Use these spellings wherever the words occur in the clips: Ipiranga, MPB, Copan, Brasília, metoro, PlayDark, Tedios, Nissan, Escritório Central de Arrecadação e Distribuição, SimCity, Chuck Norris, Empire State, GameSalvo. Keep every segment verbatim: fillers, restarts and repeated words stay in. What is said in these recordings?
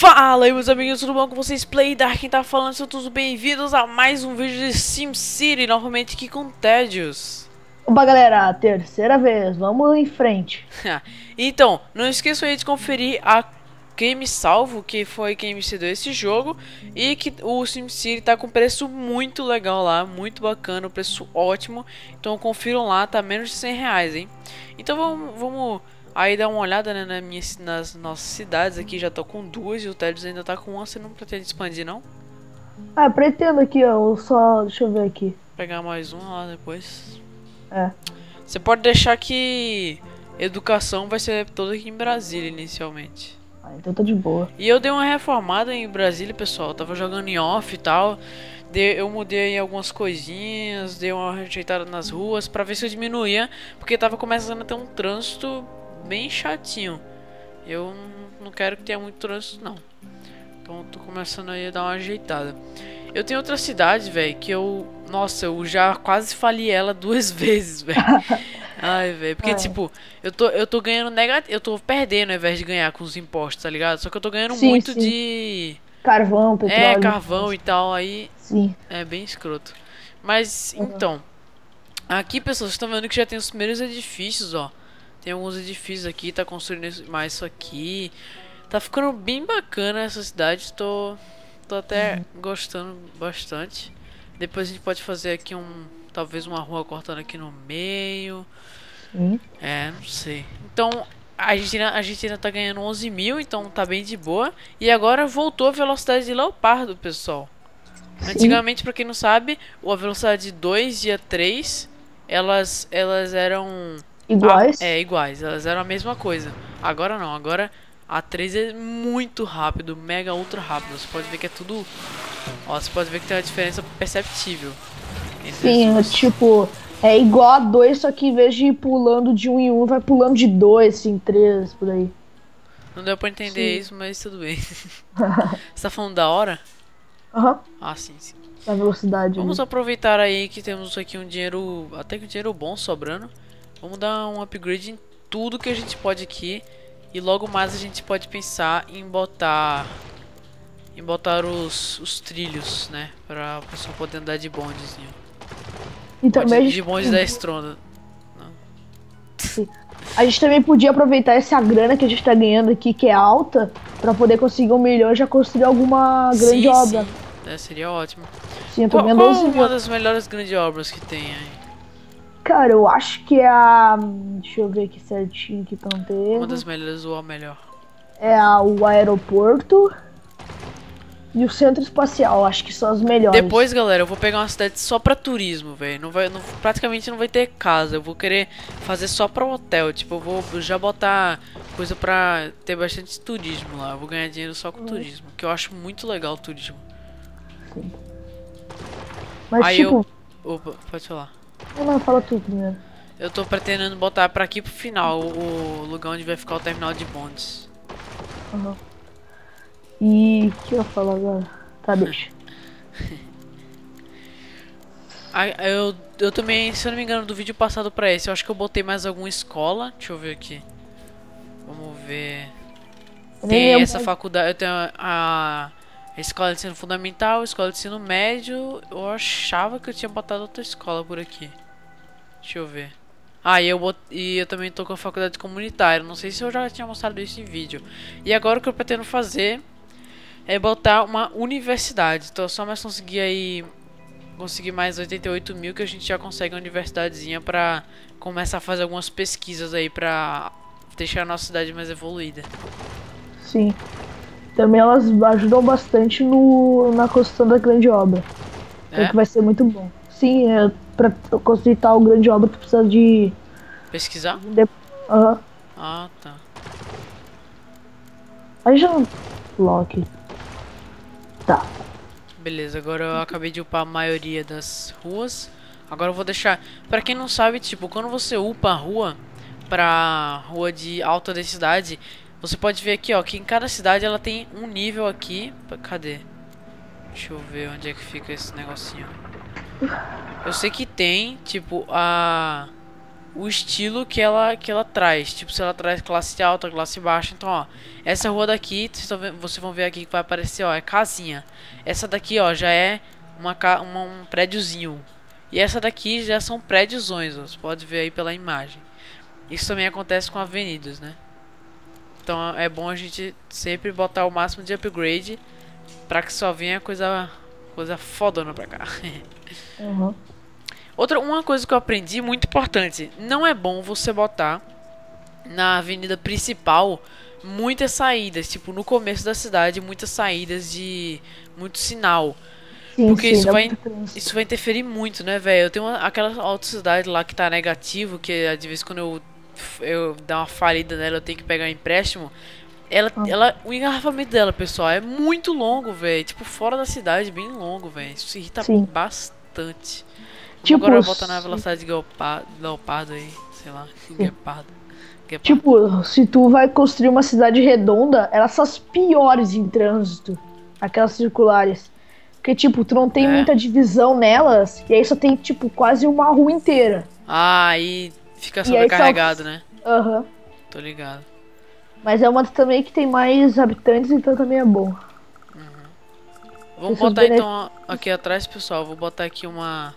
Fala aí meus amigos, tudo bom com vocês? PlayDark, quem tá falando, sejam todos bem-vindos a mais um vídeo de SimCity, novamente aqui com Tedios. Opa galera, terceira vez, vamos em frente. Então, não esqueçam aí de conferir a GameSalvo, que foi quem me cedeu esse jogo, e que o SimCity tá com preço muito legal lá, muito bacana, um preço ótimo. Então confiram lá, tá menos de cem reais, hein? Então vamos... vamos... aí dá uma olhada, né, nas, minhas, nas nossas cidades aqui, já tô com duas e o Tedios ainda tá com uma, você não pretende expandir não? Ah, pretendo aqui, ó, eu só, deixa eu ver aqui. Vou pegar mais uma lá depois. É. Você pode deixar que educação vai ser toda aqui em Brasília inicialmente. Ah, então tá de boa. E eu dei uma reformada em Brasília, pessoal, eu tava jogando em off e tal, eu mudei aí algumas coisinhas, dei uma rejeitada nas ruas pra ver se eu diminuía, porque tava começando a ter um trânsito bem chatinho. Eu não quero que tenha muito trânsito não. Então tô começando aí a dar uma ajeitada. Eu tenho outra cidade, velho, que eu... nossa, eu já quase fali ela duas vezes, velho. Ai, velho. Porque, é. tipo, eu tô, eu tô ganhando negativo... eu tô perdendo ao invés de ganhar com os impostos, tá ligado? Só que eu tô ganhando sim, muito sim. de... carvão, petróleo. É, carvão e tal. Aí sim. É bem escroto. Mas, uhum. então. Aqui, pessoal, vocês estão vendo que já tem os primeiros edifícios, ó. Tem alguns edifícios aqui, tá construindo mais isso aqui. Tá ficando bem bacana essa cidade, tô, tô até uhum. gostando bastante. Depois a gente pode fazer aqui um... talvez uma rua cortando aqui no meio. Uhum. É, não sei. Então, a gente, a gente ainda tá ganhando onze mil, então tá bem de boa. E agora voltou a velocidade de leopardo, pessoal. Sim. Antigamente, pra quem não sabe, a velocidade de dois e a três, elas, elas eram... iguais? Ah, é, iguais, elas eram a mesma coisa. Agora não, agora a três é muito rápido, mega ultra rápido. Você pode ver que é tudo... ó, você pode ver que tem uma diferença perceptível. Sim, tipo, é igual a dois, só que em vez de ir pulando de um em um, vai pulando de dois, assim, três, por aí. Não deu pra entender sim. isso, mas tudo bem. Você tá falando da hora? Aham. Uhum. Ah, sim, sim. Da velocidade. Vamos ali. aproveitar aí que temos aqui um dinheiro, até que um dinheiro bom sobrando. Vamos dar um upgrade em tudo que a gente pode aqui. E logo mais a gente pode pensar em botar em botar os, os trilhos, né? Pra pessoa poder andar de bondezinho. E também pode, a gente... de bonde da estrona. Não. A gente também podia aproveitar essa grana que a gente tá ganhando aqui, que é alta, pra poder conseguir um milhão e já construir alguma grande sim, obra. Sim. É, seria ótimo. Sim, eu tô vendo qual, qual uma das melhores grandes obras que tem aí? Cara, eu acho que é a... deixa eu ver aqui certinho que estão tendo. Uma das melhores ou a melhor? É a, o aeroporto e o centro espacial, acho que são as melhores. Depois, galera, eu vou pegar uma cidade só pra turismo, velho. Não vai, não, praticamente não vai ter casa. Eu vou querer fazer só pra hotel. Tipo, eu vou já botar coisa pra ter bastante turismo lá. Eu vou ganhar dinheiro só com hum. turismo, que eu acho muito legal o turismo. Sim. Mas aí tipo... eu... opa, pode falar. Não, não, fala tudo primeiro. Eu tô pretendendo botar pra aqui pro final o, o lugar onde vai ficar o terminal de bondes. Uhum. E o que eu falo agora? Tá, deixa. eu, eu também, se eu não me engano, do vídeo passado pra esse, eu acho que eu botei mais alguma escola. Deixa eu ver aqui. Vamos ver. Tem eu essa eu... faculdade. Eu tenho a, a escola de ensino fundamental, a escola de ensino médio. Eu achava que eu tinha botado outra escola por aqui. Deixa eu ver. Ah, e eu, bot... e eu também tô com a faculdade comunitária. Não sei se eu já tinha mostrado isso em vídeo. E agora o que eu pretendo fazer é botar uma universidade. Então é só mais conseguir aí... conseguir mais oitenta e oito mil que a gente já consegue uma universidadezinha pra começar a fazer algumas pesquisas aí pra deixar a nossa cidade mais evoluída. Sim. Também elas ajudam bastante no, na construção da grande obra. É? Que vai ser muito bom. Sim, é... pra construir tal grande obra, tu precisa de... pesquisar? De... Uhum. Ah, tá. Aí já... Lock. Tá. Beleza, agora eu acabei de upar a maioria das ruas. Agora eu vou deixar... pra quem não sabe, tipo, quando você upa a rua pra rua de alta densidade, você pode ver aqui, ó, que em cada cidade ela tem um nível aqui. Cadê? Deixa eu ver onde é que fica esse negocinho. Eu sei que tem, tipo, a o estilo que ela, que ela traz. Tipo, se ela traz classe alta, classe baixa. Então, ó, essa rua daqui, vocês vão ver aqui que vai aparecer, ó, é casinha. Essa daqui, ó, já é uma, uma, um prédiozinho. E essa daqui já são prédiozões, ó, você pode ver aí pela imagem. Isso também acontece com avenidas, né? Então é bom a gente sempre botar o máximo de upgrade pra que só venha coisa, coisa fodona pra cá. Uhum. Outra, uma coisa que eu aprendi muito importante: não é bom você botar na avenida principal muitas saídas, tipo no começo da cidade, muitas saídas de muito sinal. Sim, porque sim, isso, vai, isso vai interferir muito, né, velho? Eu tenho uma, aquela autocidade lá que tá negativo, que de vez quando eu, eu dar uma falida nela, eu tenho que pegar um empréstimo. Ela, ah. ela, o engarrafamento dela, pessoal, é muito longo, velho. Tipo, fora da cidade, bem longo, velho. Isso irrita sim. bastante. Tipo, agora volta na velocidade de galopado, galopado aí, sei lá, guepardo. Tipo, se tu vai construir uma cidade redonda, elas são as piores em trânsito, aquelas circulares. Porque, tipo, tu não tem é. muita divisão nelas, e aí só tem, tipo, quase uma rua inteira. Ah, e fica sobrecarregado, só... né? Aham. Uhum. Tô ligado. Mas é uma também que tem mais habitantes, então também é bom. Uhum. Vamos Esses botar, benef... então, aqui atrás, pessoal, vou botar aqui uma...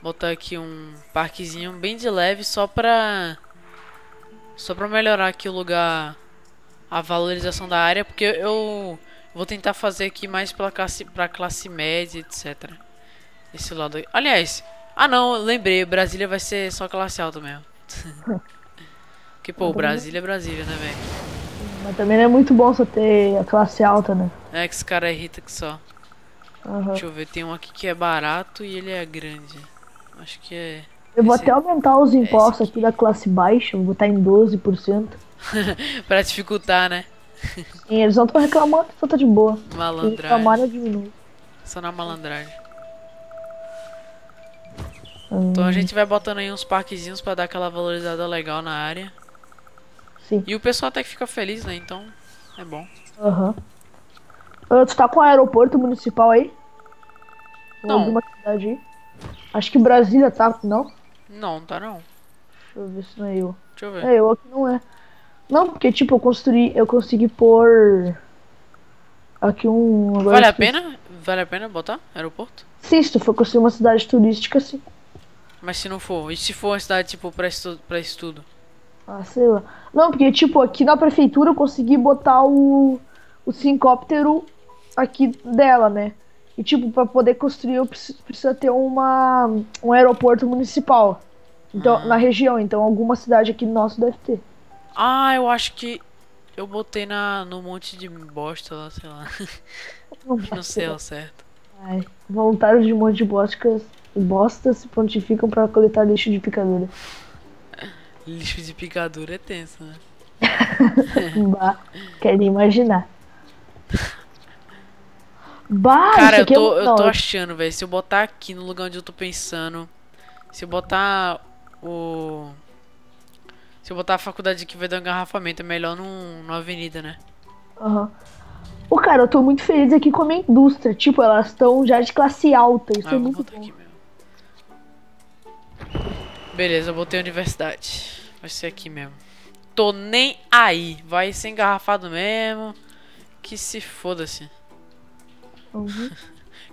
botar aqui um parquezinho bem de leve, só pra... Só pra melhorar aqui o lugar, a valorização da área, porque eu... vou tentar fazer aqui mais pra classe, pra classe média, etcétera. Esse lado aí. Aliás, ah não, lembrei, Brasília vai ser só classe alta mesmo. Porque pô, Brasília é Brasília, né, velho? Mas também não é muito bom só ter a classe alta, né? É que esse cara irrita que só. Uhum. Deixa eu ver, tem um aqui que é barato e ele é grande. Acho que é... Eu vou esse... até aumentar os impostos é aqui. aqui da classe baixa, vou botar em doze por cento. Pra dificultar, né? Sim, eles não estão reclamando, só tá de boa. Malandragem. Diminui. Só na malandragem. Hum. Então a gente vai botando aí uns parquezinhos pra dar aquela valorizada legal na área. Sim. E o pessoal até que fica feliz, né? Então é bom. Aham. Uhum. Tu tá com o aeroporto municipal aí? Não. Ou alguma cidade aí? Acho que Brasília tá, não? Não, não tá não. Deixa eu ver se não é eu. Deixa eu ver. É eu, aqui não é. Não, porque tipo, eu construí, eu consegui pôr aqui um... Agora vale a pena? Vale a pena botar aeroporto? Sim, se tu for construir uma cidade turística, sim. Mas se não for? E se for uma cidade tipo pra estudo? Pra estudo? Ah, sei lá. Não, porque tipo, aqui na prefeitura eu consegui botar o, o sincóptero aqui dela, né? E tipo, pra poder construir eu preciso, preciso ter uma, um aeroporto municipal então, ah. na região. Então alguma cidade aqui nosso deve ter. Ah, eu acho que eu botei na, no monte de bosta lá, sei lá. Não sei ao certo. Ai, voluntários de um monte de bostas, bostas se pontificam pra coletar lixo de picadura. Lixo de picadura é tenso, né? Bah, quero imaginar. Bah, cara, eu tô, é eu tô achando, velho. Se eu botar aqui no lugar onde eu tô pensando, se eu botar o... Se eu botar a faculdade aqui vai dar um engarrafamento, é melhor num, numa avenida, né? Aham. Uhum. Ô, cara, eu tô muito feliz aqui com a minha indústria. Tipo, elas estão já de classe alta. Isso ah, é eu muito vou botar bom. Aqui mesmo. Beleza, eu botei a universidade. Vai ser aqui mesmo. Tô nem aí. Vai ser engarrafado mesmo. Que se foda-se. Uhum.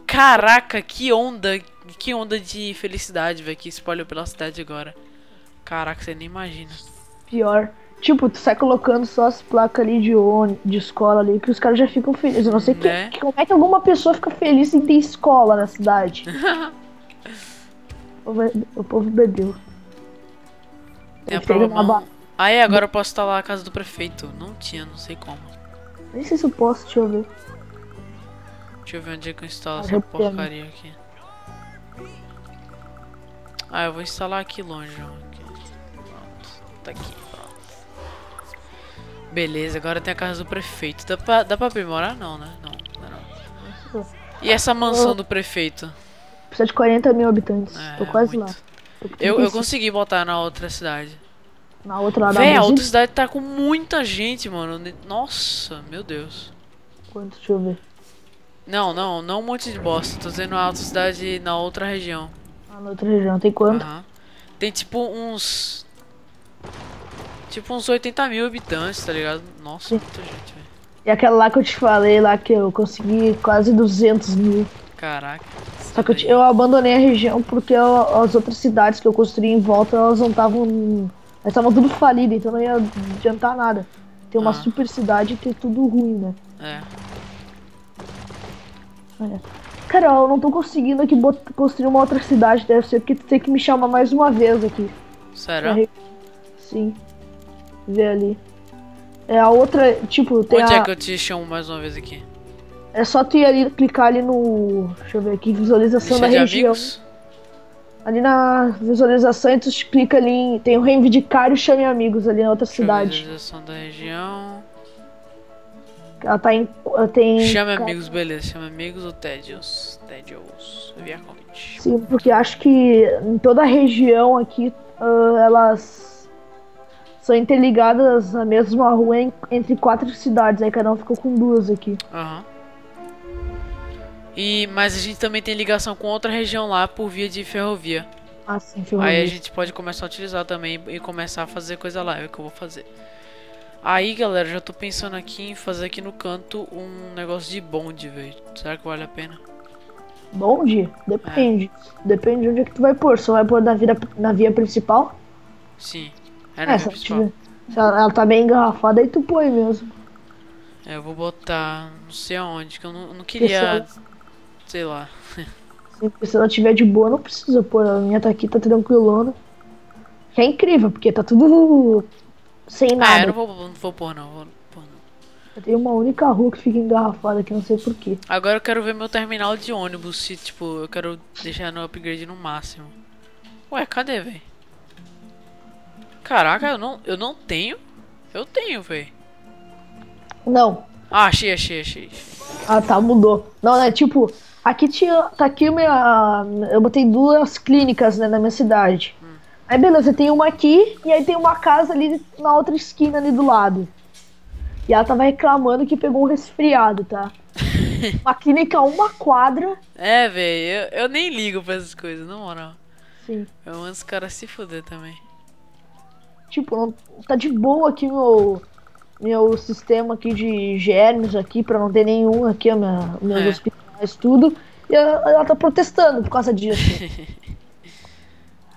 Caraca, que onda. Que onda de felicidade, velho. Que espalhou pela cidade agora. Caraca, você nem imagina. Pior. Tipo, tu sai colocando só as placas ali de ônibus, de escola ali, que os caras já ficam felizes. Eu não sei né? que, como é que alguma pessoa fica feliz em ter escola na cidade. O, o povo bebeu. É ba... Aí agora eu posso estar lá na casa do prefeito. Não tinha, não sei como. Nem sei se eu posso, deixa eu ver. Deixa eu ver onde é que eu instalo ah, essa repente. porcaria aqui. Ah, eu vou instalar aqui longe, aqui. Pronto, tá aqui. Beleza, agora tem a casa do prefeito. Dá pra, dá pra aprimorar? Não, né? Não, não. E essa mansão do prefeito? Precisa de quarenta mil habitantes. É, tô quase muito. lá. Tô eu, eu consegui botar na outra cidade. Na outra lá da Véi, a outra cidade tá com muita gente, mano. Nossa, meu Deus. Quanto? Deixa eu ver. Não, não, não um monte de bosta. Tô dizendo a outra cidade na outra região. Ah, na outra região. Tem quanto? Uhum. Tem tipo uns... Tipo uns oitenta mil habitantes, tá ligado? Nossa, muita gente, velho. E aquela lá que eu te falei, lá que eu consegui quase duzentos mil. Caraca. Só que eu, eu abandonei a região porque eu, as outras cidades que eu construí em volta, elas não estavam... Elas estavam tudo falidas, então não ia adiantar nada. Tem uma ah. super cidade e tem tudo ruim, né? É. Olha. Cara, eu não tô conseguindo aqui construir uma outra cidade, deve ser porque tu tem que me chamar mais uma vez aqui. Sério? Re... Sim. Vê ali. É a outra, tipo, tem Onde a... é que eu te chamo mais uma vez aqui? É só tu ir ali, clicar ali no... Deixa eu ver aqui, visualização Deixa da região. Amigos? Ali na visualização e tu clica ali em... Tem o reivindicar e chame amigos ali na outra Deixa cidade. Visualização da região... Ela tá em... Tem... Chame amigos, beleza. Chame amigos ou Tedios? Tedios. Via conte. Sim, porque acho que em toda a região aqui, uh, elas são interligadas na mesma rua em, entre quatro cidades. Aí cada um ficou com duas aqui. Aham. Uhum. E, mas a gente também tem ligação com outra região lá por via de ferrovia. Ah, sim, ferrovia. Aí a gente pode começar a utilizar também e começar a fazer coisa lá. É o que eu vou fazer. Aí, galera, já tô pensando aqui em fazer aqui no canto um negócio de bonde, velho. Será que vale a pena? Bonde? Depende. É. Depende de onde é que tu vai pôr. Só vai pôr na, vida, na via principal? Sim. É na é, via principal. Se ela, ela tá bem engarrafada, aí tu põe mesmo. É, eu vou botar não sei aonde, que eu não, não queria... Se ela... Sei lá. Se ela tiver de boa, não precisa pôr. A minha tá aqui, tá tranquilona. Que é incrível, porque tá tudo... Sem nada. Ah, eu não vou, não vou pôr não, vou pôr não. Tem uma única rua que fica engarrafada aqui, não sei porquê. Agora eu quero ver meu terminal de ônibus, se tipo, eu quero deixar no upgrade no máximo. Ué, cadê, velho? Caraca, eu não, eu não tenho? Eu tenho, velho. Não. Ah, achei, achei, achei. Ah, tá, mudou. Não, é tipo, aqui tinha, tá aqui minha, eu botei duas clínicas, né, na minha cidade. Aí beleza, tem uma aqui e aí tem uma casa ali na outra esquina ali do lado. E ela tava reclamando que pegou um resfriado, tá? Uma clínica, uma quadra. É, velho, eu, eu nem ligo pra essas coisas, na moral. Sim. Eu mando os caras se fuder também. Tipo, não, tá de boa aqui meu, meu sistema aqui de germes aqui, pra não ter nenhum aqui, minha, meus é. hospitais, tudo. E ela, ela tá protestando por causa disso.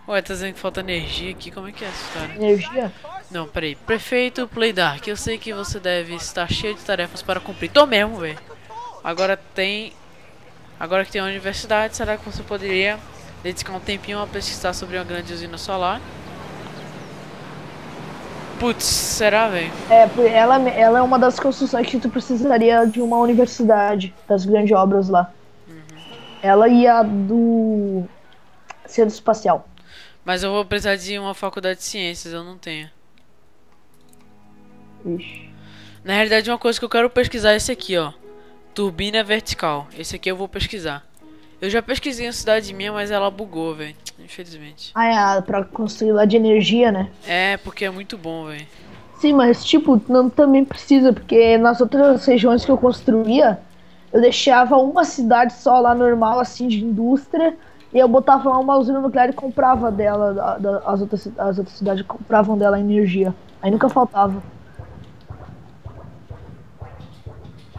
Ué, tá dizendo que falta energia aqui, como é que é essa história? Energia? Não, peraí. Prefeito PlayDark, eu sei que você deve estar cheio de tarefas para cumprir. Tô mesmo, velho. Agora tem... Agora que tem a universidade, será que você poderia dedicar um tempinho a pesquisar sobre uma grande usina solar? Putz, será, velho? É, ela, ela é uma das construções que tu precisaria de uma universidade, das grandes obras lá. Uhum. Ela e a do... Centro Espacial. Mas eu vou precisar de uma faculdade de ciências, eu não tenho. Ixi. Na realidade, uma coisa que eu quero pesquisar é esse aqui, ó. Turbina vertical. Esse aqui eu vou pesquisar. Eu já pesquisei na cidade minha, mas ela bugou, velho. Infelizmente. Ah, é, pra construir lá de energia, né? É, porque é muito bom, velho. Sim, mas tipo, não também precisa, porque nas outras regiões que eu construía, eu deixava uma cidade só lá normal, assim, de indústria. E eu botava lá uma usina nuclear e comprava dela, da, da, as, outras, as outras cidades compravam dela energia. Aí nunca faltava.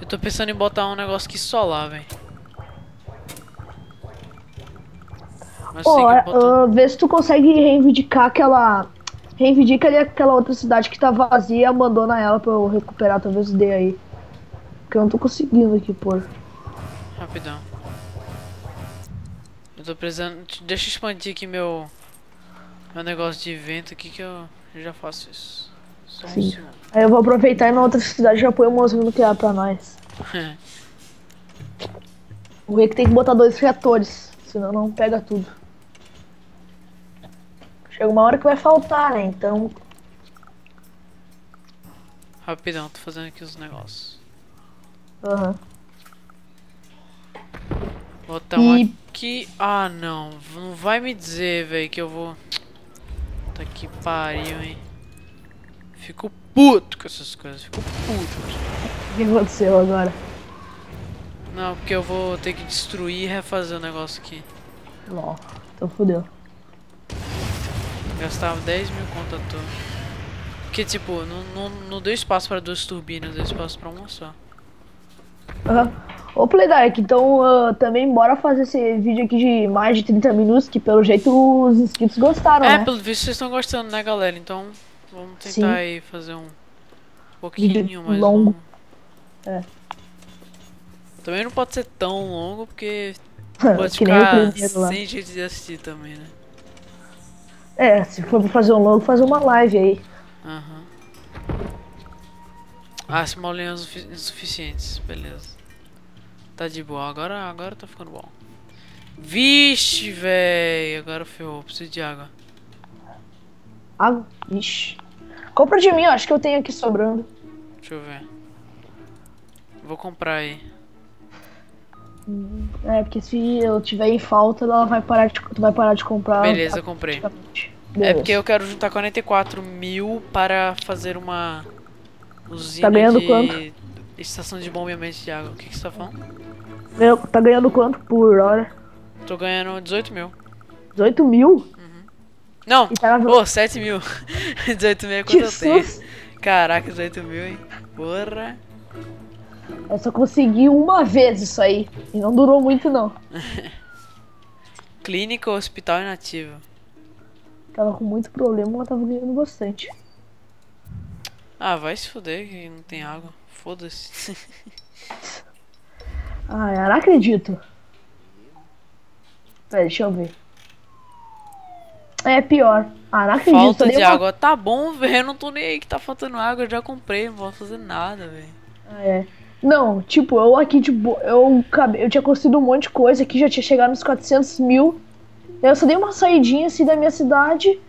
Eu tô pensando em botar um negócio que solar, velho. Ó, oh, uh, vê se tu consegue reivindicar aquela... Reivindica ali aquela outra cidade que tá vazia e abandona ela pra eu recuperar, talvez dê aí. Porque eu não tô conseguindo aqui, pôr. Rapidão. Eu tô precisando... Deixa eu expandir aqui meu... Meu negócio de evento aqui que eu já faço isso. Só Sim. Um segundo. Aí eu vou aproveitar e na outra cidade já põe o mozinho nuclear pra nós. O que tem que botar dois reatores, senão não pega tudo. Chega uma hora que vai faltar, né, então... Rapidão, tô fazendo aqui os negócios. Aham. Uhum. Botar um e... aqui... Ah, não. Não vai me dizer, velho, que eu vou... Puta que pariu, hein. Fico puto com essas coisas. Fico puto. O que aconteceu agora? Não, porque eu vou ter que destruir e refazer o negócio aqui. Não. Então fodeu. Gastava dez mil conto à toa. Porque, tipo, não, não, não deu espaço para duas turbinas, deu espaço para uma só. Aham. Ô, PlayDark, então uh, também bora fazer esse vídeo aqui de mais de trinta minutos, que pelo jeito os inscritos gostaram, é, né? É, pelo visto vocês estão gostando, né, galera? Então, vamos tentar Sim. aí fazer um pouquinho mais longo. Um... É. Também não pode ser tão longo, porque pode ficar sem jeito de assistir também, né? É, se for pra fazer um longo, fazer uma live aí. Aham. Ah, se molinhas insuficientes, beleza. Tá de boa, agora, agora tá ficando bom. Vixe, véi, agora ferrou, preciso de água. Água? Ah, ixi. Compra de mim, eu acho que eu tenho aqui sobrando. Deixa eu ver. Vou comprar aí. É, porque se eu tiver em falta, ela vai parar de, tu vai parar de comprar. Beleza, eu comprei. Beleza. É porque eu quero juntar quarenta e quatro mil para fazer uma usina. Tá ganhando de... quanto? Estação de bombeamento de água. O que, que você tá falando? Meu, tá ganhando quanto por hora? Tô ganhando dezoito mil. dezoito mil? Uhum. Não, pô, oh, sete mil. dezoito mil é quanto eu tenho. Caraca, dezoito mil, hein? Porra. Eu só consegui uma vez isso aí. E não durou muito, não. Clínica ou hospital inativo? Tava com muito problema, mas tava ganhando bastante. Ah, vai se fuder que não tem água. Foda-se. Ah, eu não acredito. Pera, deixa eu ver. É pior. Ah, não acredito. Falta de água. Uma... Tá bom, velho. Eu não tô nem aí que tá faltando água. Eu já comprei, não vou fazer nada, velho. Ah, é. Não, tipo, eu aqui, tipo, eu, eu tinha construído um monte de coisa aqui, já tinha chegado nos quatrocentos mil. Eu só dei uma saidinha assim da minha cidade.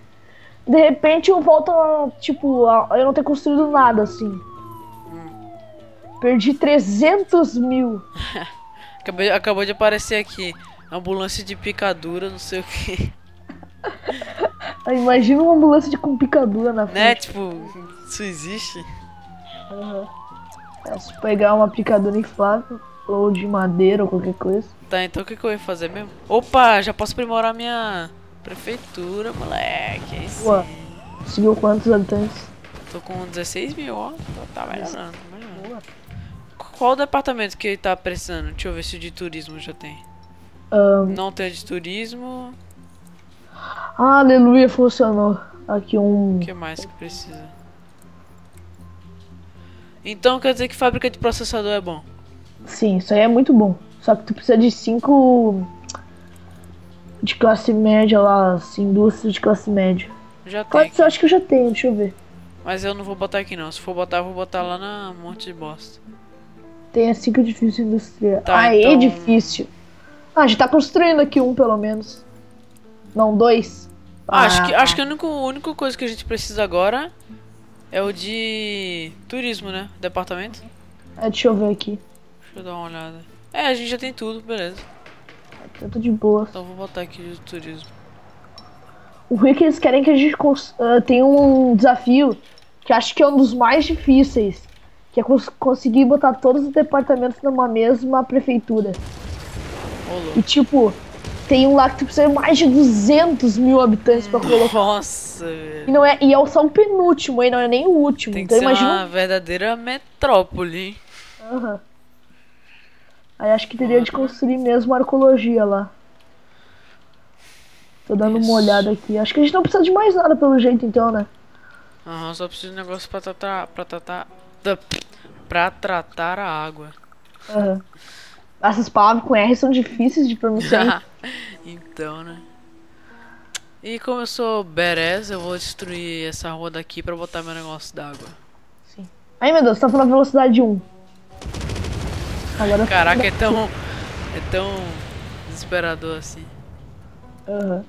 De repente eu volto, tipo, eu não ter construído nada assim. Hum. Perdi trezentos mil. Acabei, acabou de aparecer aqui: ambulância de picadura, não sei o que. Imagina uma ambulância de, com picadura na frente. Né, tipo, isso existe? Aham. Uhum. É, se pegar uma picadura inflável ou de madeira ou qualquer coisa. Tá, então o que, que eu ia fazer mesmo? Opa, já posso aprimorar minha prefeitura, moleque. É isso. Ué, conseguiu quantos habitantes? Tô com dezesseis mil, ó. Tá melhorando, tá melhorando. Qual o departamento que ele tá precisando? Deixa eu ver se o de turismo já tem. Um... Não tem de turismo. Ah, aleluia, funcionou. Aqui um. O que mais que precisa? Então quer dizer que fábrica de processador é bom? Sim, isso aí é muito bom. Só que tu precisa de cinco de classe média lá, assim, indústria de classe média. Já tem. Eu acho que eu já tenho, deixa eu ver. Mas eu não vou botar aqui não. Se for botar, eu vou botar lá na monte de bosta. Tem a cinco edifícios industriais. Tá, ah, então... edifício. Ah, a gente tá construindo aqui um pelo menos. Não, dois. Ah, ah. Acho que, acho que a única, a única coisa que a gente precisa agora... É o de turismo, né? Departamento? É, deixa eu ver aqui. Deixa eu dar uma olhada. É, a gente já tem tudo, beleza. Eu tô de boa. Então vou botar aqui de turismo. O ruim é que eles querem que a gente cons... uh, tenha um desafio que acho que é um dos mais difíceis. Que é cons conseguir botar todos os departamentos numa mesma prefeitura. Olô. E tipo, tem um lá que tu precisa de mais de duzentos mil habitantes pra colocar. Nossa, velho. E, não é, e é só o penúltimo, hein? Não é nem o último. Tem que então, ser imagina... uma verdadeira metrópole. Aham. Uhum. Aí acho que teria ah, de construir mesmo a arqueologia lá. Tô dando isso. uma olhada aqui. Acho que a gente não precisa de mais nada pelo jeito, então, né? Aham, uhum, só preciso de um negócio pra tratar... Pra tratar... Pra tratar a água. Aham. Uhum. Essas palavras com R são difíceis de pronunciar. Então, né? E como eu sou badass, eu vou destruir essa rua daqui pra botar meu negócio d'água. Sim. Ai, meu Deus, tá falando velocidade um. Agora caraca, é tão... é tão... desesperador assim. Aham. Uhum.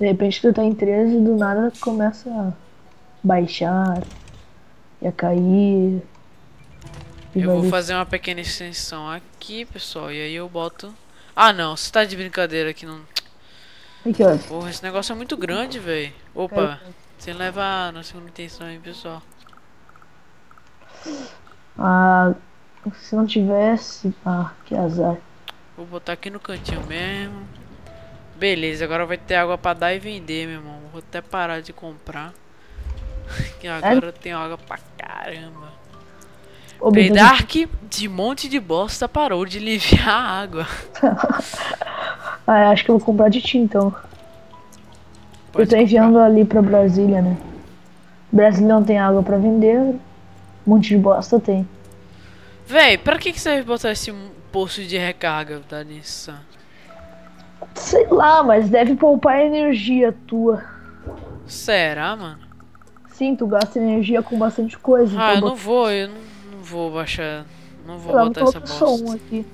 De repente tu tá em treze e do nada começa a baixar. E a cair... Eu vou fazer uma pequena extensão aqui, pessoal, e aí eu boto... Ah, não, você tá de brincadeira aqui, não... Aqui, ó. Porra, esse negócio é muito grande, velho. Opa, sem levar na segunda intenção aí, pessoal. Ah, se não tivesse... Ah, que azar. Vou botar aqui no cantinho mesmo. Beleza, agora vai ter água pra dar e vender, meu irmão. Vou até parar de comprar. Que agora é? Eu tenho água pra caramba. PlayDark de monte de bosta parou de aliviar a água. Ah, acho que eu vou comprar de ti então. Pode eu tô enviando comprar. Ali pra Brasília, né? Brasília não tem água pra vender. Um monte de bosta tem. Véi, pra que, que você vai botar esse posto de recarga da Nissan? Sei lá, mas deve poupar energia tua. Será, mano? Sim, tu gasta energia com bastante coisa. Ah, então eu botar... não vou, eu não, não vou baixar. Não vou lá, botar essa bosta. Aqui.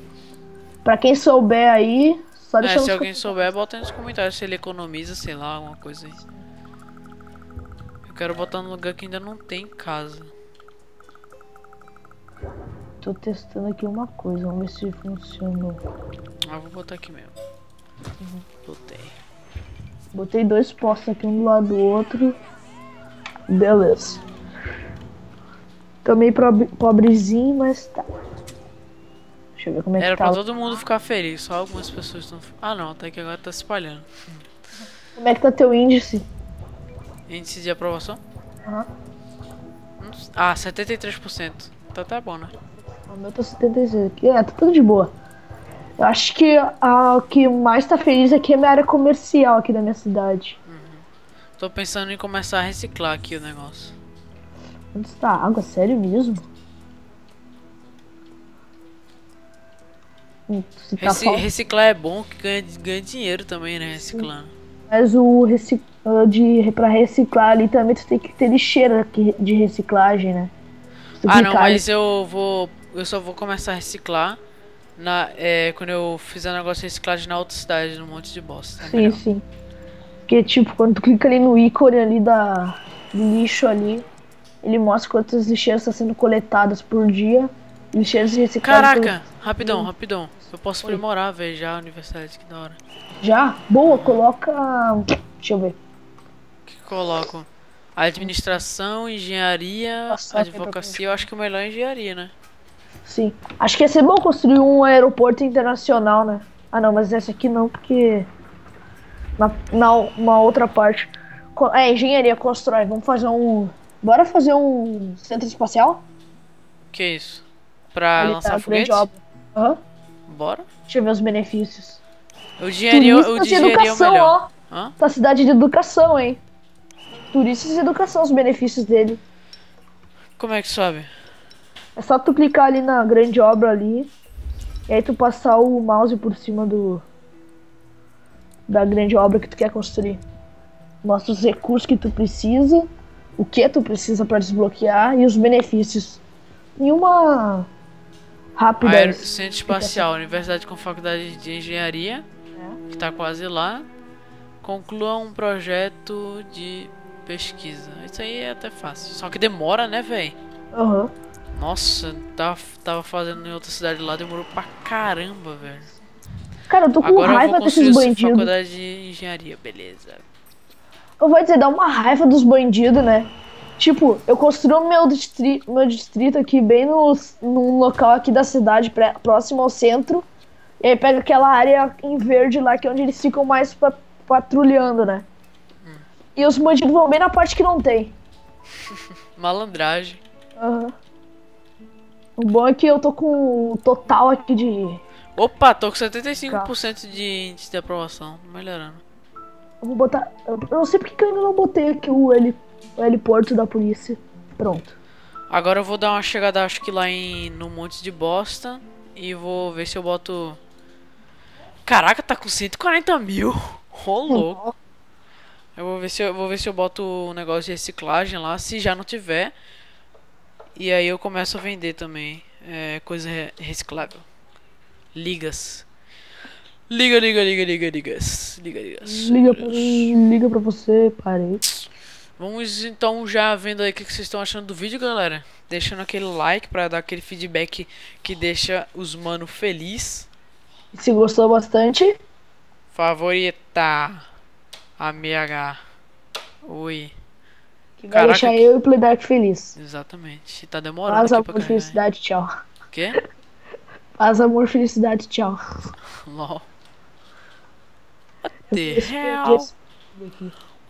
Pra quem souber aí, só deixa é, se alguém souber, bota aí nos comentários se ele economiza, sei lá, alguma coisa aí. Eu quero botar num lugar que ainda não tem casa. Tô testando aqui uma coisa, vamos ver se funcionou. Ah, vou botar aqui mesmo. Uhum. Botei. Botei dois postos aqui um do lado do outro. Beleza. Tô meio pobrezinho, mas tá. Deixa eu ver como é. Era que tá. Era pra todo mundo ficar feliz, só algumas pessoas estão... Ah não, até que agora tá se espalhando. Como é que tá teu índice? Índice de aprovação? Aham. Uhum. Ah, setenta e três por cento. Tá até bom, né? O meu tá setenta e seis. É, tá tudo de boa. Eu acho que a, o que mais tá feliz aqui é a minha área comercial aqui da minha cidade. Uhum. Tô pensando em começar a reciclar aqui o negócio. Onde está a água? Sério mesmo? Se tá Reci, falta... Reciclar é bom, que ganha, ganha dinheiro também, né? Reciclando. Sim. Mas o recic... de, pra reciclar ali também tu tem que ter lixeira de reciclagem, né? Ah não, mas eu vou. Eu só vou começar a reciclar na, é, quando eu fizer um negócio de reciclagem na outra cidade, num monte de bosta. Sim, melhor. Sim. Porque tipo, quando tu clica ali no ícone ali da lixo ali, ele mostra quantas lixeiras estão sendo coletadas por dia. Lixeiras de reciclagem. Caraca, por... rapidão, rapidão. Eu posso aprimorar, velho, já a universidade, que da hora. Já? Boa, coloca. Deixa eu ver. O que coloco? Administração, engenharia, nossa, advocacia, eu acho que o melhor é engenharia, né? Sim. Acho que ia ser bom construir um aeroporto internacional, né? Ah não, mas essa aqui não, porque... Na, na uma outra parte... É, engenharia, constrói, vamos fazer um... Bora fazer um centro espacial? Que isso? Pra ele lançar tá foguetes? Aham. Uhum. Bora. Deixa eu ver os benefícios. O engenharia, o de engenharia é o melhor. Ó. Hã? Pra cidade de educação, hein? Turistas e educação, os benefícios dele. Como é que sobe? É só tu clicar ali na grande obra ali. E aí tu passar o mouse por cima do... Da grande obra que tu quer construir. Mostra os recursos que tu precisa. O que tu precisa pra desbloquear. E os benefícios. Em uma... Rápida... Aero... Centro Espacial. Universidade com Faculdade de Engenharia. É. Que tá quase lá. Conclua um projeto de... pesquisa. Isso aí é até fácil. Só que demora, né, velho? Uhum. Nossa, tava, tava fazendo em outra cidade lá, demorou pra caramba, velho. Cara, eu tô com agora raiva desses bandidos. Faculdade de engenharia, beleza. Eu vou dizer, dá uma raiva dos bandidos, né? Tipo, eu construí o meu distrito, meu distrito aqui bem no, num local aqui da cidade, pré, próximo ao centro. E aí pega aquela área em verde lá, que é onde eles ficam mais pra, patrulhando, né? E os bandidos vão bem na parte que não tem. Malandragem. Uhum. O bom é que eu tô com o total aqui de... Opa, tô com setenta e cinco por cento de índice de aprovação. Melhorando. Eu vou botar... Eu não sei porque que eu ainda não botei aqui o heliporto da polícia. Pronto. Agora eu vou dar uma chegada, acho que lá em... No monte de bosta. E vou ver se eu boto... Caraca, tá com cento e quarenta mil. Ô, louco. Eu vou ver se eu vou ver se eu boto um negócio de reciclagem lá, se já não tiver. E aí eu começo a vender também. É, coisa reciclável. Ligas. Liga, liga, liga, liga, ligas. Liga, ligas. Liga pra, liga pra você, parei. Vamos então já vendo aí o que vocês estão achando do vídeo, galera. Deixando aquele like pra dar aquele feedback que deixa os mano feliz. Se gostou bastante, favorita. A M H. Ui. Que vai deixar eu e o PlayDark feliz. Exatamente. Tá demorando. Paz, amor, felicidade, tchau. O quê? Paz, amor, felicidade, tchau. Lol. the hell?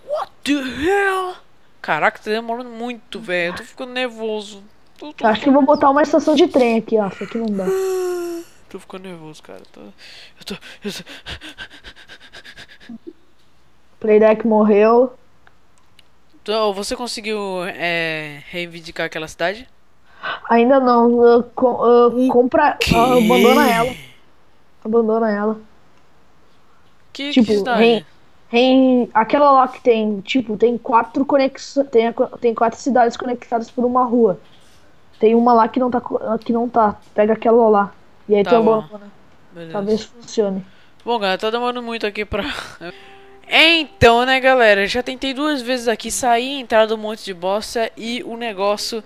What the hell? Caraca, tá demorando muito, velho. Eu tô ficando nervoso. Tô, tô Acho ficando... que eu vou botar uma estação de trem aqui, ó. Aqui não dá. Tô ficando nervoso, cara. Tô... Eu tô... Eu tô... PlayDark morreu. Então, você conseguiu é, reivindicar aquela cidade? Ainda não. Eu, eu, eu, compra... Eu, abandona ela. Abandona ela. Que, tipo, que cidade? Rei... Tem aquela lá que tem, tipo, tem quatro conexões, tem, tem quatro cidades conectadas por uma rua. Tem uma lá que não tá, que não tá. Pega aquela lá. E aí tá tem bom. Uma, né? Talvez funcione. Bom, galera, tá demorando muito aqui pra... Então, né, galera, já tentei duas vezes aqui sair, entrar do monte de bosta e o negócio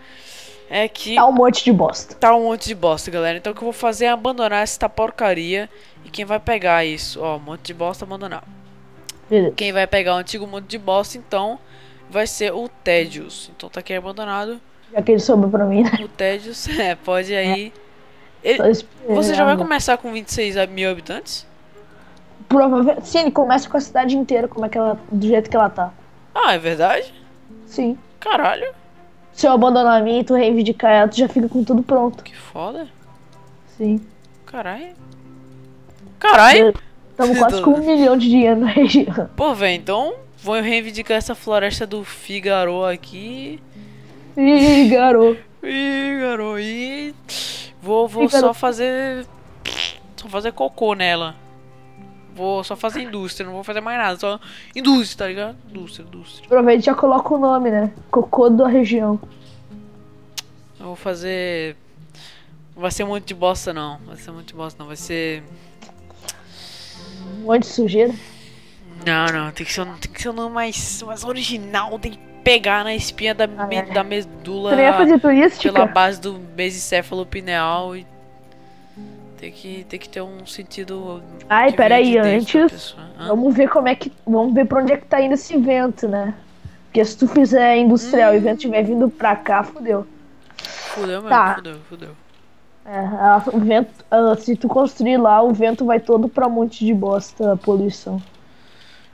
é que... Tá um monte de bosta. Tá um monte de bosta, galera. Então o que eu vou fazer é abandonar essa porcaria e quem vai pegar isso? Ó, um monte de bosta, abandonar. Quem vai pegar o antigo mundo de bosta, então, vai ser o Tedios. Então tá aqui abandonado. Já que ele sobrou pra mim, né? O Tedios, é, pode aí... É. Ele... Você já vai começar com vinte e seis mil habitantes? Provavelmente, sim, ele começa com a cidade inteira, como é que ela... do jeito que ela tá. Ah, é verdade? Sim. Caralho. Se eu abandonar a minha e tu reivindicar ela, tu já fica com tudo pronto. Que foda. Sim. Caralho. Caralho. Eu... Estamos quase com um milhão de dinheiro na região. Pô, velho, então vou reivindicar essa floresta do Figaro aqui. Figaro. Figaro. E vou, vou Figaro. só fazer... Só fazer cocô nela. Vou só fazer indústria, não vou fazer mais nada. Só indústria, tá ligado? Indústria, indústria. Aproveita e já coloca o nome, né? Cocô da região. Eu vou fazer... Não vai ser muito de bosta, não. Vai ser muito de bosta, não. Vai ser... Um monte de sujeira? Não, não, tem que ser, tem que ser um nome mais, mais original, tem que pegar na espinha da, ah, me, é. da medula pela base do mesicéfalo pineal e tem que, tem que ter um sentido. Ai, peraí, antes. Vamos ver como é que. Vamos ver pra onde é que tá indo esse vento, né? Porque se tu fizer industrial hum. e o vento estiver vindo pra cá, fodeu. Fodeu mesmo, tá. fodeu, fodeu. É, o vento, uh, se tu construir lá, o vento vai todo pra um monte de bosta, poluição.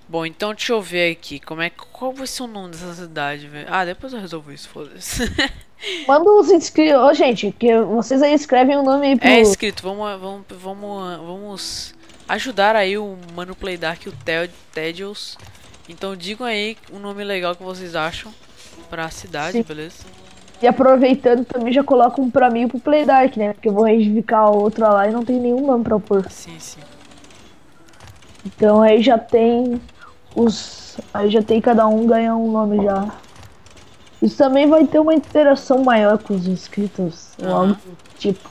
Bom, então deixa eu ver aqui, como é, qual vai ser o nome dessa cidade, velho? Ah, depois eu resolvo isso, foda-se. Manda os inscritos, oh, gente, que vocês aí escrevem o nome aí pro... É escrito, vamos, vamos, vamos, vamos ajudar aí o Mano PlayDark e o Tedios. Então digam aí um nome legal que vocês acham pra cidade, Sim. beleza? E aproveitando também já coloca um pra mim e pro PlayDark, né? Porque eu vou reivindicar outro lá e não tem nenhum nome pra pôr. Sim, sim. Então aí já tem os... Aí já tem cada um ganha um nome já. Isso também vai ter uma interação maior com os inscritos. Uhum. Algo tipo.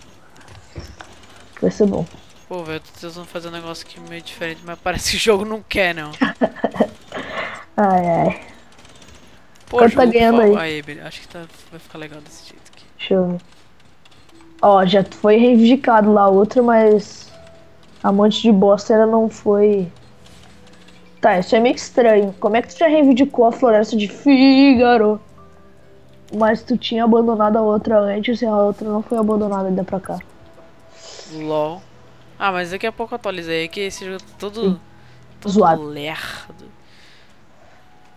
Vai ser bom. Pô, velho, vocês vão fazer um negócio aqui meio diferente, mas parece que o jogo não quer, não. ai, ai. Pô, tá ganhando aí. aí. Acho que tá, vai ficar legal desse jeito aqui. Deixa eu ver. Ó, já foi reivindicado lá outro, mas a monte de bosta ela não foi. Tá, isso é meio estranho. Como é que tu já reivindicou a floresta de Figaro? Mas tu tinha abandonado a outra antes e a outra não foi abandonada ainda pra cá. L O L. Ah, mas daqui a pouco eu atualizei que esse jogo tá todo, todo zoado. Lerdo.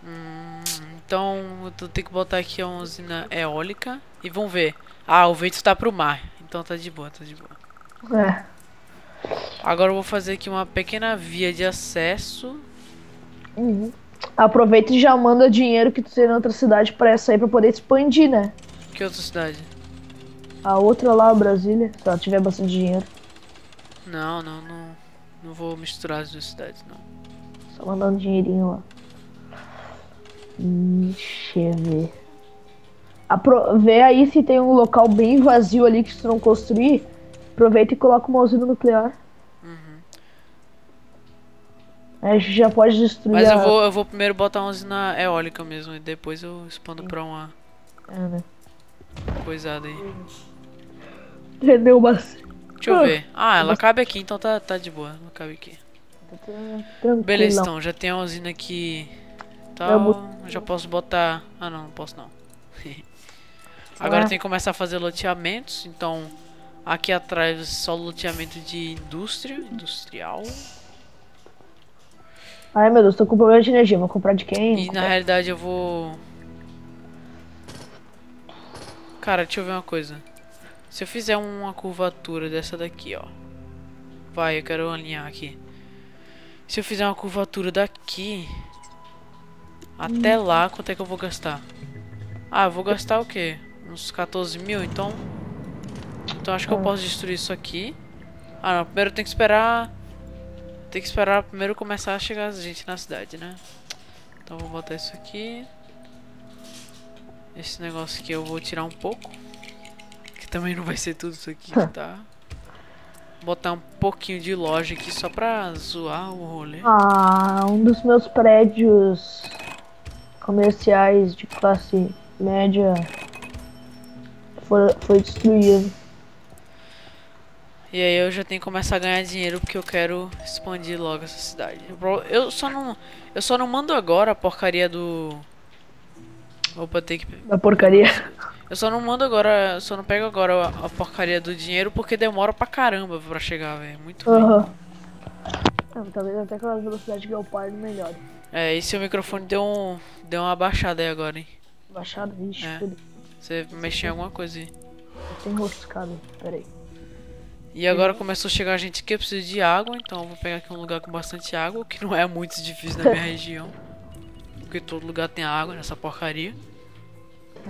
Hum. Então eu tenho que botar aqui a usina eólica e vamos ver. Ah, o vento tá pro mar, então tá de boa, tá de boa. É. Agora eu vou fazer aqui uma pequena via de acesso. Uhum. Aproveita e já manda dinheiro que tu tem na outra cidade pra essa aí pra poder expandir, né? Que outra cidade? A outra lá, Brasília, se ela tiver bastante dinheiro. Não, não, não. Não vou misturar as duas cidades, não. Só mandar um dinheirinho lá. Deixa eu ver. Apro vê aí se tem um local bem vazio ali que se não construir. Aproveita e coloca uma usina nuclear. Uhum. Aí já pode destruir. Mas a... eu, vou, eu vou primeiro botar uma usina eólica mesmo. E depois eu expando Sim. pra uma. É, né? Coisada aí. Entendeu, mas... Deixa eu ver. Ah, ela mas... cabe aqui, então tá, tá de boa. Ela cabe aqui. Tranquilo. Beleza, então já tem a usina aqui. Eu já posso botar... Ah, não, não posso não. Agora é. tem que começar a fazer loteamentos. Então, aqui atrás só loteamento de indústria, industrial. Ai meu Deus, tô com problema de energia, vou comprar de quem? E na realidade eu vou... Cara, deixa eu ver uma coisa. Se eu fizer uma curvatura dessa daqui, ó. Vai, eu quero alinhar aqui. Se eu fizer uma curvatura daqui... Até hum. lá, quanto é que eu vou gastar? Ah, eu vou gastar o quê? Uns quatorze mil, então... Então acho que eu posso destruir isso aqui. Ah, não, primeiro eu tenho que esperar... Tem que esperar primeiro começar a chegar a gente na cidade, né? Então vou botar isso aqui. Esse negócio aqui eu vou tirar um pouco. Que também não vai ser tudo isso aqui, tá? Botar um pouquinho de loja aqui só pra zoar o rolê. Ah, um dos meus prédios comerciais de classe média foi, foi destruído. E aí eu já tenho que começar a ganhar dinheiro porque eu quero expandir logo essa cidade. Eu só não, eu só não mando agora a porcaria do... Opa, tem que... A porcaria? Eu só não mando agora, eu só não pego agora a, a porcaria do dinheiro porque demora pra caramba pra chegar, velho. Muito ruim. Uhum. Não, talvez até com a velocidade que eu paro melhor. É, e seu microfone deu, um, deu uma baixada aí agora, hein? Baixada? Vixe, é. Tudo. Você mexeu em alguma coisa aí. Eu tô enroscado, peraí. E agora começou a chegar gente aqui, eu preciso de água, então eu vou pegar aqui um lugar com bastante água, o que não é muito difícil na minha região. Porque todo lugar tem água nessa porcaria.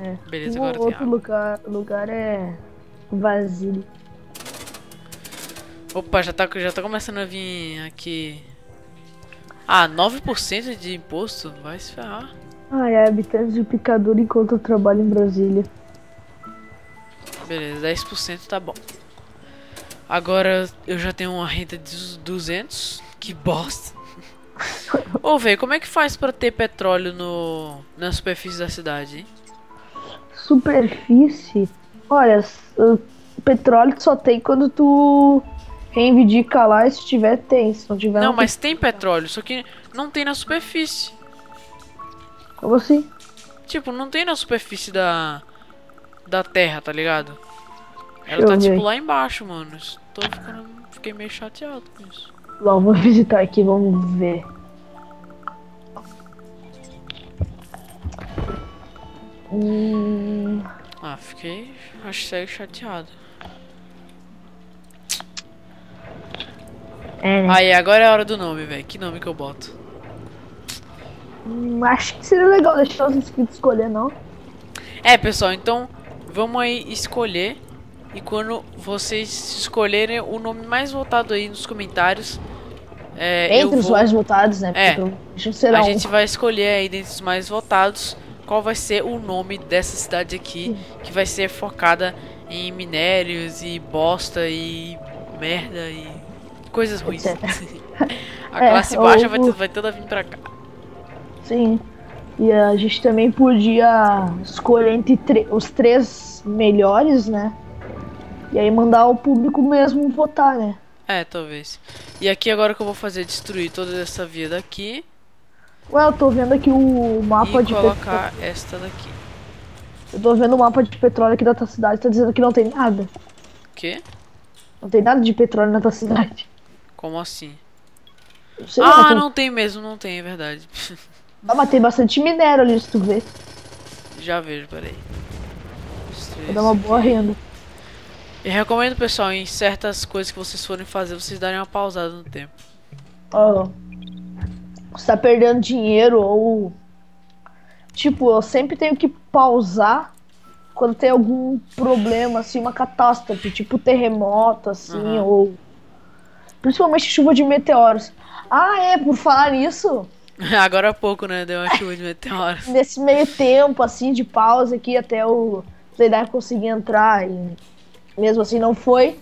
É. Beleza, agora tem água. Outro lugar, lugar é vazio. Opa, já tá, já tá começando a vir aqui... Ah, nove por cento de imposto? Vai se ferrar. Ah, é habitantes de picadura enquanto eu trabalho em Brasília. Beleza, dez por cento tá bom. Agora eu já tenho uma renda de duzentos. Que bosta. Ô, velho, como é que faz pra ter petróleo no, na superfície da cidade, hein? Superfície? Olha, petróleo só tem quando tu reivindica lá e se tiver tem. Se não tiver não, não mas tem petróleo, só que não tem na superfície. Como assim? Tipo, não tem na superfície da, da terra, tá ligado? Ela tá tipo lá embaixo, mano. Tô ficando... Fiquei meio chateado com isso. Lá, vou visitar aqui, vamos ver. Hum... Ah, fiquei... Hashtag chateado. É, né? Aí, agora é a hora do nome, velho. Que nome que eu boto? Hum, acho que seria legal deixar os inscritos escolher, não? É, pessoal, então... Vamos aí escolher... E quando vocês escolherem o nome mais votado aí nos comentários... É, entre os vou... mais votados, né? É, eu... será a um... gente vai escolher aí dentre os mais votados qual vai ser o nome dessa cidade aqui. Sim. Que vai ser focada em minérios e bosta e merda e coisas ruins. A classe é, baixa ou... vai, vai toda vir pra cá. Sim. E a gente também podia escolher entre tre... os três melhores, né? E aí mandar o público mesmo votar, né? É, talvez. E aqui agora que eu vou fazer é destruir toda essa via daqui. Ué, eu tô vendo aqui o mapa e de petróleo. Colocar esta daqui. Eu tô vendo o mapa de petróleo aqui da tua cidade, tá dizendo que não tem nada. O quê? Não tem nada de petróleo na tua cidade. Como assim? Sei, ah, tem... não tem mesmo, não tem, é verdade. Ah, mas tem bastante minério ali, se tu vê. Já vejo, peraí. Vou dar uma boa aqui. Renda. Eu recomendo, pessoal, em certas coisas que vocês forem fazer, vocês darem uma pausada no tempo. Oh, você tá perdendo dinheiro ou... Tipo, eu sempre tenho que pausar quando tem algum problema, assim, uma catástrofe, tipo terremoto, assim, uhum. ou... Principalmente chuva de meteoros. Ah, é, por falar nisso... Agora há pouco, né, deu uma chuva de meteoros. Nesse meio tempo, assim, de pausa aqui, até o PlayDark conseguir entrar e... Mesmo assim não foi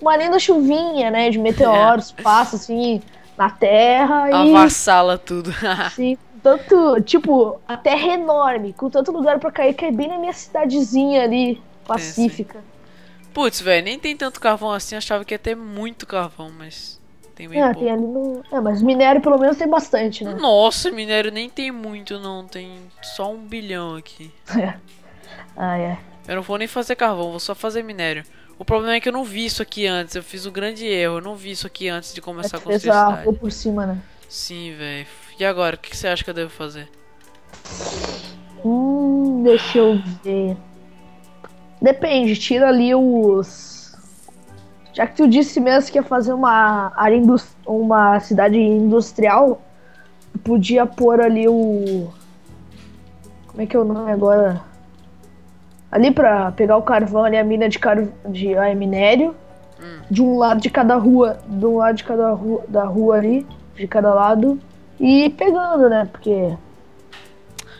uma linda chuvinha, né, de meteoros, é. Passa assim na terra e... Avassala tudo. Sim, tanto, tipo, a terra é enorme, com tanto lugar pra cair, cai bem na minha cidadezinha ali, pacífica. É, putz, velho, nem tem tanto carvão assim, achava que ia ter muito carvão, mas tem bem é, pouco. Tem ali no... É, mas minério pelo menos tem bastante, né? Nossa, minério nem tem muito não, tem só um bilhão aqui. É. Ah, é. Eu não vou nem fazer carvão, vou só fazer minério. O problema é que eu não vi isso aqui antes, eu fiz um grande erro, eu não vi isso aqui antes de começar a construir a cidade. Por cima, né? Sim, velho. E agora, o que, que você acha que eu devo fazer? Hum, deixa eu ver. Depende, tira ali os... Já que tu disse mesmo que ia fazer uma área indust... uma cidade industrial, tu podia pôr ali o... Como é que é o nome agora? Ali pra pegar o carvão, ali a mina de, car... de... Ah, é minério. Hum. De um lado de cada rua, de um lado de cada rua, da rua ali, de cada lado. E pegando, né, porque...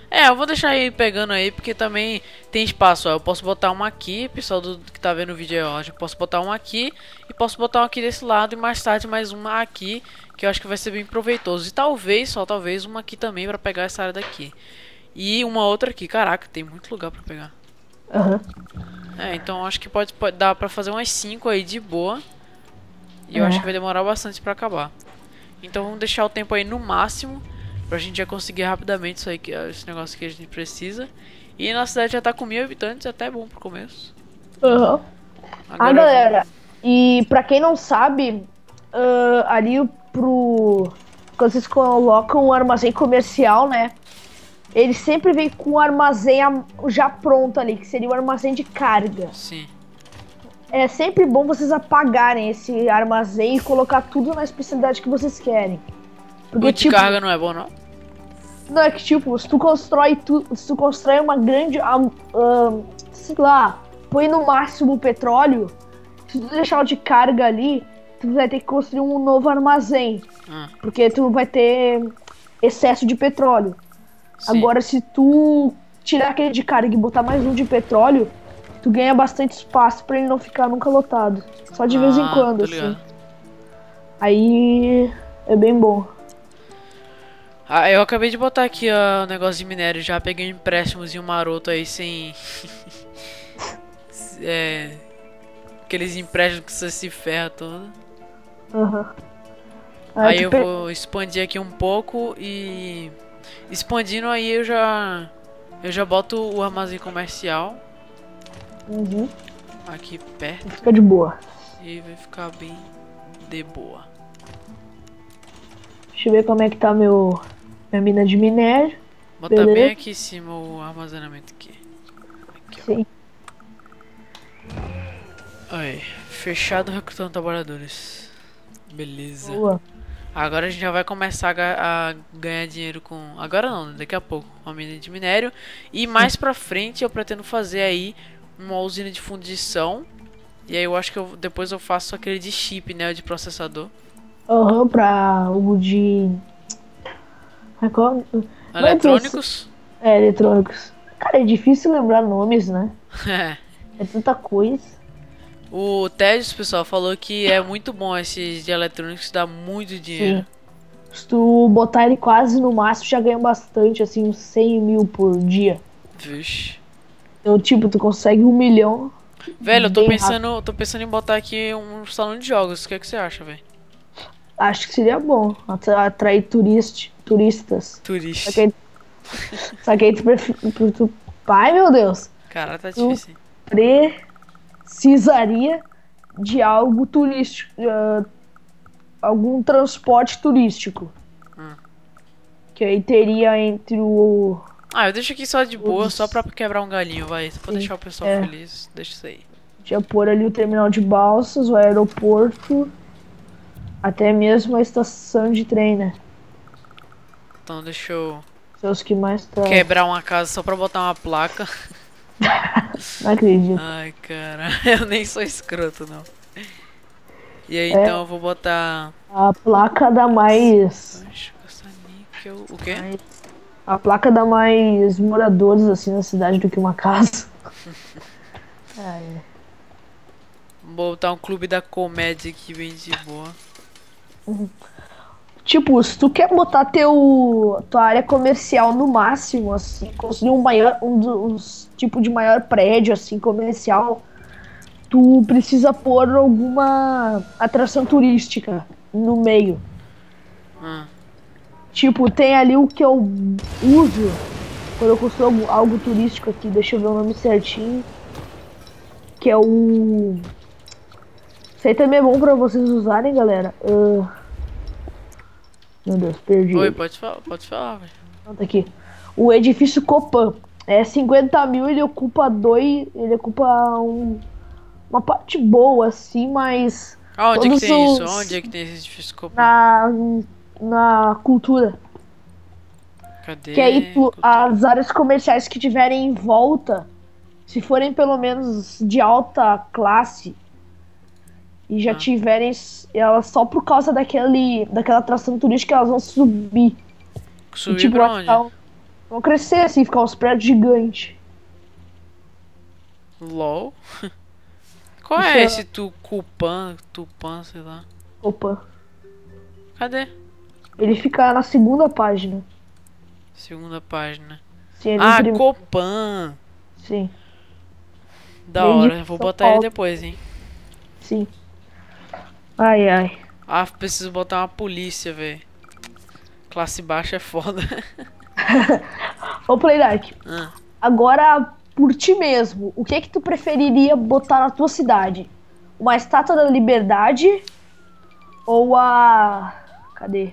É, eu vou deixar aí pegando aí, porque também tem espaço, ó. Eu posso botar uma aqui, pessoal do, que tá vendo o vídeo aí, ó. Eu posso botar uma aqui e posso botar uma aqui desse lado e mais tarde mais uma aqui, que eu acho que vai ser bem proveitoso. E talvez, só talvez, uma aqui também pra pegar essa área daqui. E uma outra aqui, caraca, tem muito lugar pra pegar. Aham. Uhum. É, então acho que pode, pode dar pra fazer umas cinco aí de boa. E eu uhum. acho que vai demorar bastante pra acabar. Então vamos deixar o tempo aí no máximo, pra gente já conseguir rapidamente isso aí, esse negócio que a gente precisa. E a nossa cidade já tá com mil habitantes, até bom pro começo. Uhum. Ah, galera, e pra quem não sabe, uh, ali pro... Quando vocês colocam um armazém comercial, né? Ele sempre vem com um armazém já pronto ali, que seria o armazém de carga. Sim. É sempre bom vocês apagarem esse armazém e colocar tudo na especialidade que vocês querem. Porque, tipo, carga não é bom, não? Não, é que tipo, se tu constrói, tu, se tu constrói uma grande, uh, uh, sei lá, põe no máximo o petróleo, se tu deixar o de carga ali, tu vai ter que construir um novo armazém, hum. porque tu vai ter excesso de petróleo. Sim. Agora, se tu tirar aquele de carga e botar mais um de petróleo, tu ganha bastante espaço pra ele não ficar nunca lotado, só de ah, vez em quando, assim. Ligado. Aí é bem bom. Ah, eu acabei de botar aqui o uh, negócio de minério, já peguei um empréstimozinho maroto aí sem... é... Aqueles empréstimos que você se ferra todo. Uhum. Aí, aí eu pe... vou expandir aqui um pouco e... Expandindo aí eu já... Eu já boto o armazém comercial. Uhum. Aqui perto. Fica de boa. E vai ficar bem de boa. Deixa eu ver como é que tá meu... Minha mina de minério. Bota beleza. Bem aqui em cima o armazenamento aqui. Aqui sim. Ó. Aí, fechado recrutando trabalhadores. Beleza. Boa. Agora a gente já vai começar a, a ganhar dinheiro com... Agora não, daqui a pouco. Uma mina de minério. E mais pra frente eu pretendo fazer aí uma usina de fundição. E aí eu acho que eu, depois eu faço aquele de chip, né? De processador. Aham, uhum, pra o de... Eletrônicos? É, eletrônicos. Cara, é difícil lembrar nomes, né? É. É tanta coisa. O Tedios, pessoal, falou que é muito bom esses de eletrônicos, dá muito dinheiro. Sim. Se tu botar ele quase no máximo, já ganha bastante, assim, uns cem mil por dia. Vixe. Então, tipo, tu consegue um milhão. Velho, eu tô pensando, eu tô pensando em botar aqui um salão de jogos. O que é que você acha, velho? Acho que seria bom atrair turist, turistas. Turistas. Só, só que aí tu prefere... Tu... Pai, meu Deus. Cara, tá difícil. Tu precisaria de algo turístico. Uh, algum transporte turístico. Hum. Que aí teria entre o... Ah, eu deixo aqui só de boa, só pra quebrar um galinho, vai. Só pra deixar o pessoal é. feliz. Deixa isso aí. Deixa eu pôr ali o terminal de balsas, o aeroporto... Até mesmo a estação de trem, né? Então deixa eu... Seus que mais traz. Quebrar uma casa só pra botar uma placa. Não acredito. Ai, cara. Eu nem sou escroto, não. E aí, é, então, eu vou botar... A placa dá mais... O quê? A placa dá mais moradores, assim, na cidade do que uma casa. É. Vou botar um clube da comédia aqui, bem de boa. Tipo, se tu quer botar teu, tua área comercial no máximo, assim, conseguir um maior, um dos tipo de maior prédio, assim, comercial, tu precisa pôr alguma atração turística no meio. Hum. Tipo, tem ali o que eu uso quando eu construo algo, algo turístico aqui, deixa eu ver o nome certinho, que é o... Isso aí também é bom pra vocês usarem, galera. Uh, Meu Deus, perdi. Oi, pode falar, pode falar, velho. Tá aqui. O edifício Copan é cinquenta mil, ele ocupa dois. Ele ocupa um, uma parte boa, assim, mas. Aonde é que tem os... isso? Onde é que tem esse edifício Copan? Na, na cultura. Cadê? Que aí tu, as áreas comerciais que tiverem em volta, se forem pelo menos de alta classe e já ah. tiverem elas só por causa daquele, daquela atração turística, elas vão subir. Subir e, tipo, pra onde? Vão, vão crescer assim, ficar uns prédios gigantes. L O L? Qual Isso é esse tu, Copan, Tupan, sei lá? Copan. Cadê? Ele fica na segunda página. Segunda página. Sim, ah, prim... Copan. Sim. Da Bem hora, vou São botar Paulo. Ele depois, hein. Sim. Ai, ai. Ah, preciso botar uma polícia, velho. Classe baixa é foda. Ô, PlayDark. Ah. Agora, por ti mesmo, o que é que tu preferiria botar na tua cidade? Uma estátua da liberdade ou a... Cadê?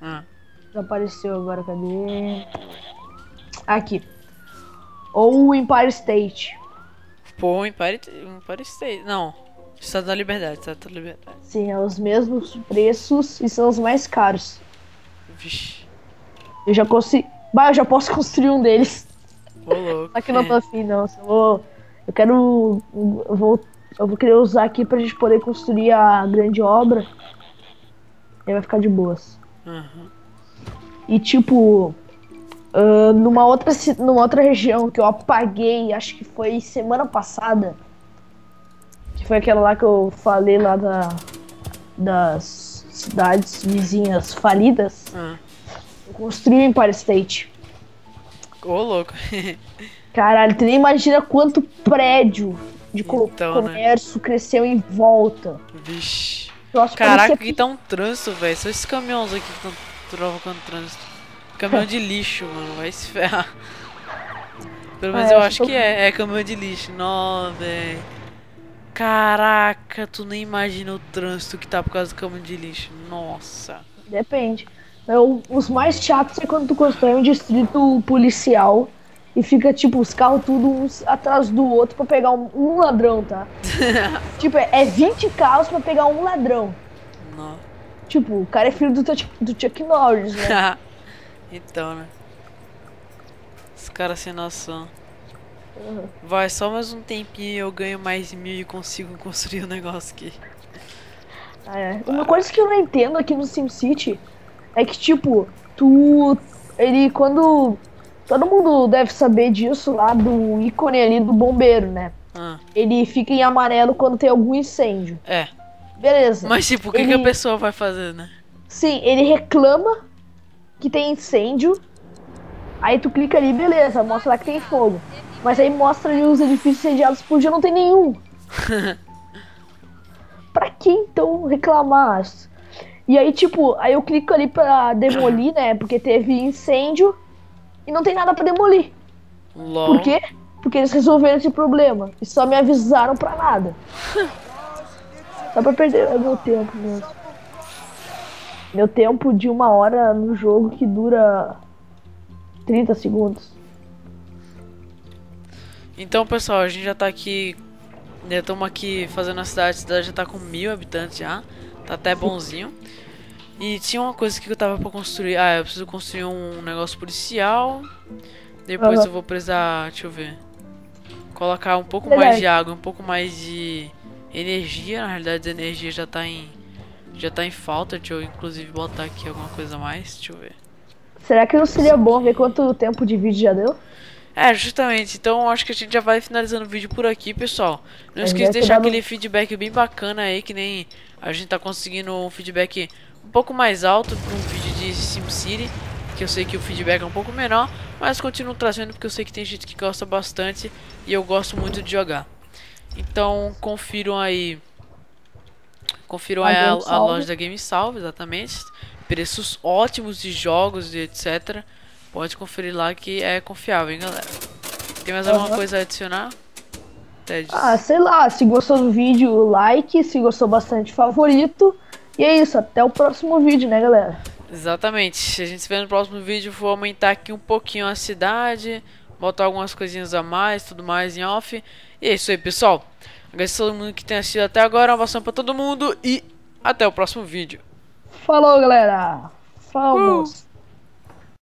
Ah. Desapareceu agora, cadê? Aqui. Ou o Empire State. Pô, Empire, Empire State. Não. Estado da Liberdade, Estado da Liberdade. Sim, é os mesmos preços e são os mais caros. Vixe. Eu já consigo. Bah, eu já posso construir um deles. Ô, louco. Aqui não tô afim, não. Eu, vou... eu quero. Eu vou... eu vou querer usar aqui pra gente poder construir a grande obra. E vai ficar de boas. Uhum. E tipo, uh, numa, outra, numa outra região que eu apaguei, acho que foi semana passada, que foi aquela lá que eu falei lá da, das cidades vizinhas falidas, ah. eu construí o Empire State. Ô, louco. Caralho, tu nem imagina quanto prédio de então, comércio né? cresceu em volta. Vixe. Caraca, que tá um trânsito, velho. São esses caminhões aqui que estão... Trovocando trânsito. Caminhão de lixo, mano. Vai se ferrar. Pelo menos ah, eu acho, acho que, que é. É caminhão de lixo. Nossa, velho. Caraca, tu nem imagina o trânsito que tá por causa do caminhão de lixo. Nossa. Depende. Eu, os mais chatos é quando tu constrói um distrito policial e fica, tipo, os carros tudo uns atrás do outro pra pegar um, um ladrão, tá? Tipo, é, é vinte carros pra pegar um ladrão. Nossa. Tipo, o cara é filho do, do Chuck Norris, né? Então, né? Os caras sem noção. Uhum. Vai, só mais um tempinho eu ganho mais mil e consigo construir o um negócio aqui. Ah, é. Uma coisa que eu não entendo aqui no SimCity é que, tipo, tu... Ele, quando... Todo mundo deve saber disso lá do ícone ali do bombeiro, né? Ah. Ele fica em amarelo quando tem algum incêndio. É. Beleza. Mas tipo, o que, ele... que a pessoa vai fazer, né? Sim, ele reclama que tem incêndio. Aí tu clica ali, beleza, mostra lá que tem fogo. Mas aí mostra ali os edifícios incendiados por dia, não tem nenhum. Pra que então reclamar? E aí tipo, aí eu clico ali pra demolir, né? Porque teve incêndio e não tem nada pra demolir. Lol. Por quê? Porque eles resolveram esse problema e só me avisaram pra nada. Só pra perder meu tempo mesmo. Meu tempo de uma hora no jogo que dura trinta segundos. Então, pessoal, a gente já tá aqui. Já estamos aqui fazendo a cidade. A cidade já tá com mil habitantes já. Tá até bonzinho. E tinha uma coisa que eu tava pra construir. Ah, eu preciso construir um negócio policial. Depois uhum. eu vou precisar. Deixa eu ver. Colocar um pouco Verdade. mais de água, um pouco mais de. Energia, na realidade a energia já tá em já tá em falta, deixa eu inclusive botar aqui alguma coisa a mais, deixa eu ver. Será que não seria bom ver quanto tempo de vídeo já deu? É, justamente, então acho que a gente já vai finalizando o vídeo por aqui, pessoal. Não esqueça de deixar aquele feedback bem bacana aí, que nem a gente tá conseguindo um feedback um pouco mais alto para um vídeo de SimCity, que eu sei que o feedback é um pouco menor, mas continuo trazendo porque eu sei que tem gente que gosta bastante e eu gosto muito de jogar. Então confiram aí, confiram aí a, a loja da GameSalvo, exatamente, preços ótimos de jogos e etcétera. Pode conferir lá que é confiável, hein, galera. Tem mais alguma uhum. coisa a adicionar? Tedios. Ah, sei lá, se gostou do vídeo, like, se gostou bastante, favorito. E é isso, até o próximo vídeo, né, galera? Exatamente. A gente se vê no próximo vídeo. Vou aumentar aqui um pouquinho a cidade, botar algumas coisinhas a mais, tudo mais em off. E é isso aí, pessoal. Agradeço a todo mundo que tem assistido até agora. Um abração pra todo mundo e até o próximo vídeo. Falou, galera. Falou. Uh.